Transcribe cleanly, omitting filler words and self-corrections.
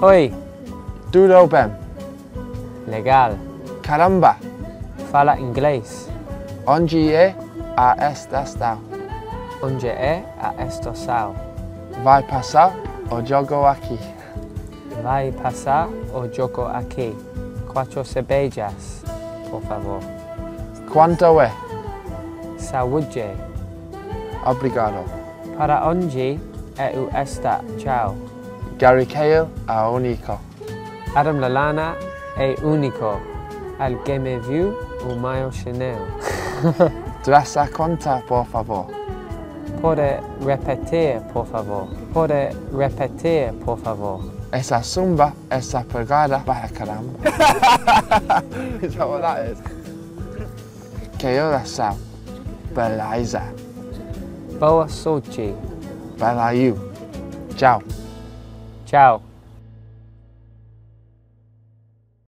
Oi. Dude open. Legal. Caramba. Fala inglês. Onde é a estação? Onde é a estação? Vai passar o jogo aqui. Vai passar o jogo aqui. 4 cervejas, por favor. Quanto é? Saúde. Obrigado. Para onde é o esta? Tchau. Gary Cahill é único. Adam Lallana é único. Alguém me viu o meu Chanel. Traça conta, por favor. Pode repetir, por favor. Pode repetir, por favor. Essa zumba, essa pegada, para caramba. Is that what that is? Que horas são? Beleza. Boa sorte. Valeu. Tchau. Tchau.